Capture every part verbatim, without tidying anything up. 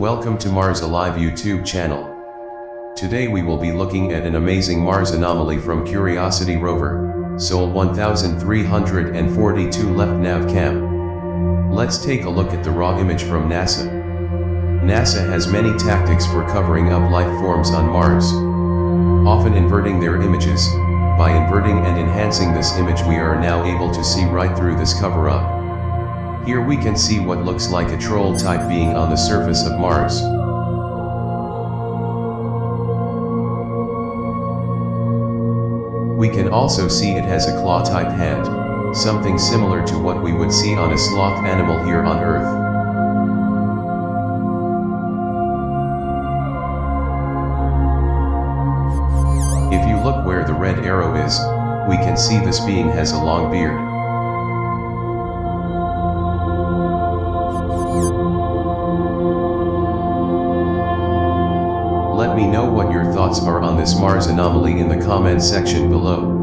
Welcome to Mars Alive YouTube channel. Today we will be looking at an amazing Mars anomaly from Curiosity Rover, Sol one thousand three hundred forty-two left nav cam. Let's take a look at the raw image from NASA. NASA has many tactics for covering up life forms on Mars, often inverting their images. By inverting and enhancing this image, we are now able to see right through this cover-up. Here we can see what looks like a troll type being on the surface of Mars. We can also see it has a claw type hand, something similar to what we would see on a sloth animal here on Earth. If you look where the red arrow is, we can see this being has a long beard. Let me know what your thoughts are on this Mars anomaly in the comment section below.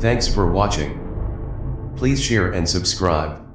Thanks for watching. Please share and subscribe.